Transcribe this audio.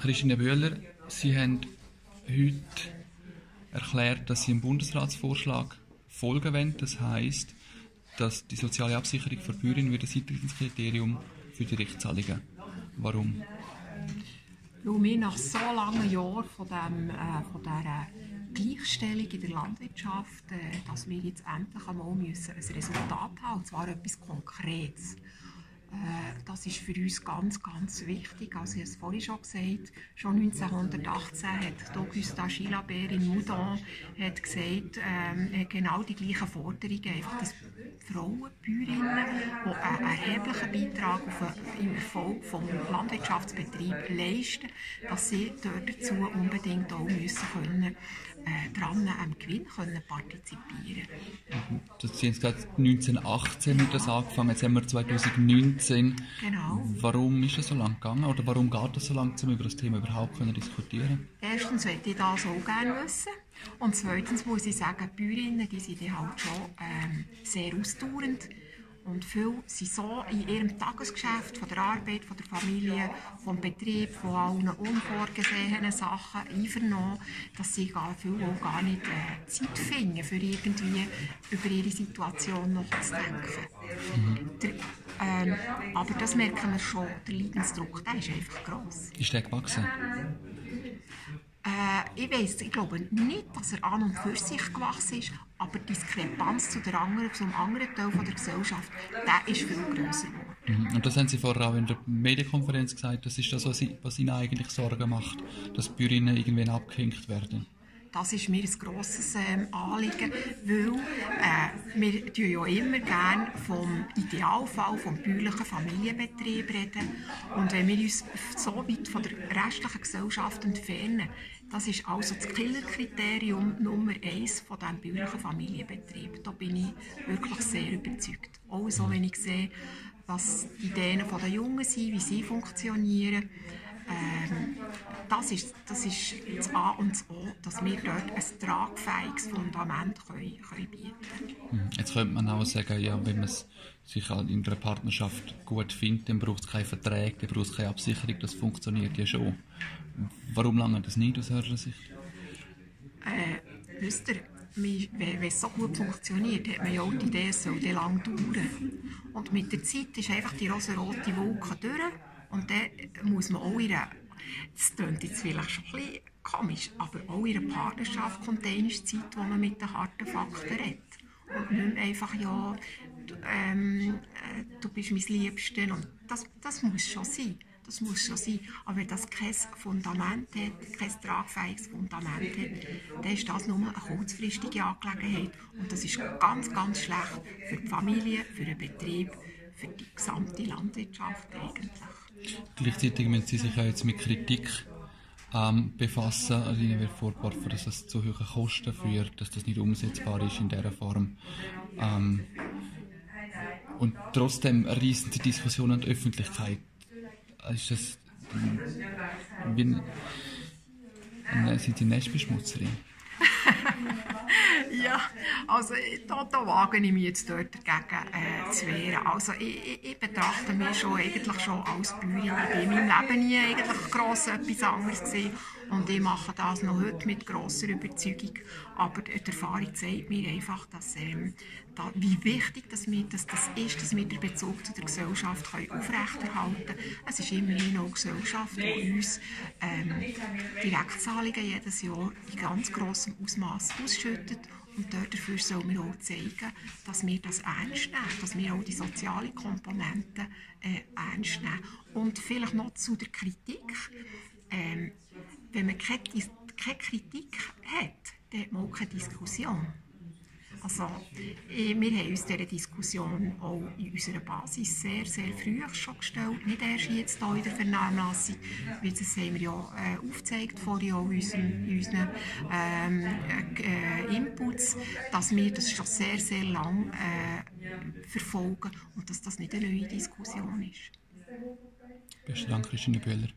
Christine Bühler, Sie haben heute erklärt, dass Sie dem Bundesratsvorschlag folgen wollen. Das heisst, dass die soziale Absicherung für Bäuerinnen wird ein Eintrittskriterium für die Rechtszahlungen. Warum? Weil wir nach so langen Jahren von dieser Gleichstellung in der Landwirtschaft, dass wir jetzt endlich einmal müssen ein Resultat haben, und zwar etwas Konkretes. Das ist für uns ganz, ganz wichtig. Also ich habe es vorhin schon gesagt, schon 1918 hat Augustin Gilabere in Moudon gesagt, genau die gleichen Forderungen, einfach, dass Frauen, Bäuerinnen, die einen erheblichen Beitrag im Erfolg des Landwirtschaftsbetriebs leisten, dass sie dazu unbedingt auch müssen können, daran am Gewinn können partizipieren können. Sie haben gerade 1918 mit das angefangen, jetzt haben wir 2019. Genau. Warum ist es so lange gegangen oder warum geht es so lange, um über das Thema überhaupt zu diskutieren? Erstens möchte ich das auch gerne wissen. Und zweitens muss ich sagen, die Bäuerinnen, die sind halt schon sehr ausdauernd. Und viele sind so in ihrem Tagesgeschäft, von der Arbeit, von der Familie, vom Betrieb, von allen unvorgesehenen Sachen einvernommen, dass sie viele auch gar nicht Zeit finden, für irgendwie über ihre Situation nachzudenken. Mhm. Aber das merken wir schon, der Leidensdruck, der ist einfach gross. Ist der gewachsen? Ich glaube nicht, dass er an und für sich gewachsen ist, aber die Diskrepanz zum anderen Teil der Gesellschaft, der ist viel grösser geworden. Und das haben Sie vorher auch in der Medienkonferenz gesagt, das ist das, was Ihnen eigentlich Sorgen macht, dass die Bäuerinnen irgendwann abgehängt werden. Das ist mir ein grosses Anliegen, weil wir ja immer gerne vom Idealfall, vom bäuerlichen Familienbetrieb reden. Und wenn wir uns so weit von der restlichen Gesellschaft entfernen, das ist also das Killerkriterium Nummer 1 von diesem bäuerlichen Familienbetrieb. Da bin ich wirklich sehr überzeugt. Auch so, wenn ich sehe, was die Ideen der Jungen sind, wie sie funktionieren. Das ist das A und das O, dass wir dort ein tragfähiges Fundament können bieten können. Jetzt könnte man auch sagen, ja, wenn man sich in einer Partnerschaft gut findet, dann braucht es keine Verträge, dann braucht es keine Absicherung, das funktioniert ja schon. Warum lange das nicht aus Ihrer Sicht? Wisst ihr, wenn es so gut funktioniert, hat man ja auch die Idee, es soll lange dauern. Und mit der Zeit ist einfach die rosarote Wolke durch. Und dann muss man auch in einer, das klingt jetzt vielleicht schon ein bisschen komisch, aber auch in einer Partnerschaft kommt eine Zeit, wo man mit den harten Fakten redet. Und nicht mehr einfach, ja, du bist mein Liebster. Und das muss schon sein. Das muss schon sein. Aber wenn das kein Fundament hat, kein tragfähiges Fundament hat, dann ist das nur eine kurzfristige Angelegenheit. Und das ist ganz, ganz schlecht für die Familie, für den Betrieb, für die gesamte Landwirtschaft eigentlich. Gleichzeitig müssen Sie sich auch jetzt mit Kritik befassen. Also Ihnen wird vorgeworfen, dass das zu hohen Kosten führt, dass das nicht umsetzbar ist in dieser Form. Und trotzdem reissen die Diskussionen an die Öffentlichkeit. Ist das, sind Sie Nestbeschmutzerin? Ja, also da wage ich mich jetzt dort dagegen zu wehren. Also ich betrachte mich eigentlich schon als Bäuerin. Ich war in meinem Leben nie eigentlich gross etwas anderes gewesen. Und ich mache das noch heute mit grosser Überzeugung. Aber die Erfahrung zeigt mir einfach, dass, wie wichtig das ist, dass wir den Bezug zu der Gesellschaft aufrechterhalten können. Es ist immerhin auch eine Gesellschaft, die uns Direktzahlungen jedes Jahr in ganz grossem Ausmaß ausschüttet. Und dafür sollen wir auch zeigen, dass wir das ernst nehmen, dass wir auch die soziale Komponente ernst nehmen. Und vielleicht noch zu der Kritik. Wenn man keine Kritik hat, dann hat man auch keine Diskussion. Also, wir haben uns dieser Diskussion auch in unserer Basis sehr, sehr früh schon gestellt. Nicht erst jetzt hier in der Vernehmlassung, weil das haben wir ja aufgezeigt, vorhin auch in unseren Inputs, dass wir das schon sehr, sehr lange verfolgen und dass das nicht eine neue Diskussion ist. Besten Dank, Christine Bühler.